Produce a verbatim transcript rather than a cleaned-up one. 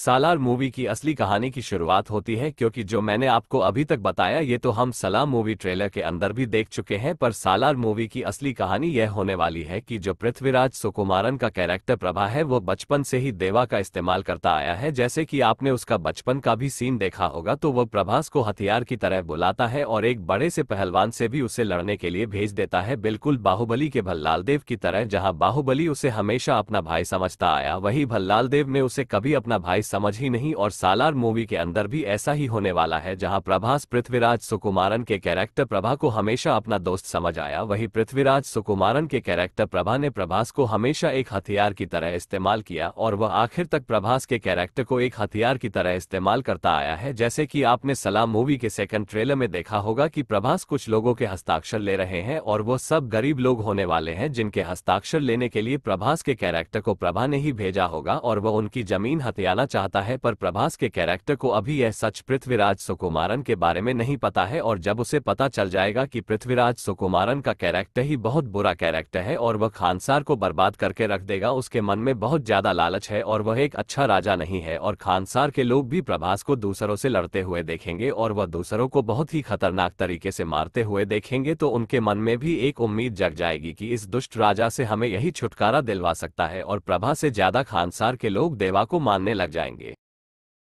सालार movie की असली कहानी की शुरुआत होती है, क्योंकि जो मैंने आपको अभी तक बताया ये तो हम सलार मूवी ट्रेलर के अंदर भी देख चुके हैं, पर सालार मूवी की असली कहानी यह होने वाली है कि जो पृथ्वीराज सुकुमारन का कैरेक्टर प्रभा है वो बचपन से ही देवा का इस्तेमाल करता आया है। जैसे कि आपने उसका बचपन का भी सीन देखा होगा, तो वह प्रभास को हथियार की तरह बुलाता है और एक बड़े से पहलवान से भी उसे लड़ने के लिए भेज देता है, बिल्कुल बाहुबली के भल्लालदेव की तरह। जहाँ बाहुबली उसे हमेशा अपना भाई समझता आया, वही भल्लालदेव ने उसे कभी अपना भाई समझ ही नहीं, और सालार मूवी के अंदर भी ऐसा ही होने वाला है। जहां प्रभास पृथ्वीराज सुकुमारन के कैरेक्टर प्रभा को हमेशा अपना दोस्त समझ आया, वही पृथ्वीराज सुकुमारन के कैरेक्टर प्रभा ने प्रभास को हमेशा एक हथियार की तरह इस्तेमाल किया, और वह आखिर तक प्रभास के कैरेक्टर को एक हथियार की तरह इस्तेमाल करता आया है। जैसे कि आपने सलार मूवी के सेकंड ट्रेलर में देखा होगा कि प्रभास कुछ लोगों के हस्ताक्षर ले रहे हैं और वो सब गरीब लोग होने वाले हैं, जिनके हस्ताक्षर लेने के लिए प्रभास के कैरेक्टर को प्रभा ने ही भेजा होगा, और वह उनकी जमीन हथियाना चाहता है। पर प्रभास के कैरेक्टर को अभी यह सच पृथ्वीराज सुकुमारन के बारे में नहीं पता है, और जब उसे पता चल जाएगा कि पृथ्वीराज सुकुमारन का कैरेक्टर ही बहुत बुरा कैरेक्टर है और वह खानसार को बर्बाद करके रख देगा, उसके मन में बहुत ज्यादा लालच है और वह एक अच्छा राजा नहीं है। और खानसार के लोग भी प्रभास को दूसरों से लड़ते हुए देखेंगे और वह दूसरों को बहुत ही खतरनाक तरीके से मारते हुए देखेंगे, तो उनके मन में भी एक उम्मीद जग जाएगी कि इस दुष्ट राजा से हमें यही छुटकारा दिलवा सकता है, और प्रभा से ज्यादा खानसार के लोग देवा को मानने लग जाएंगे।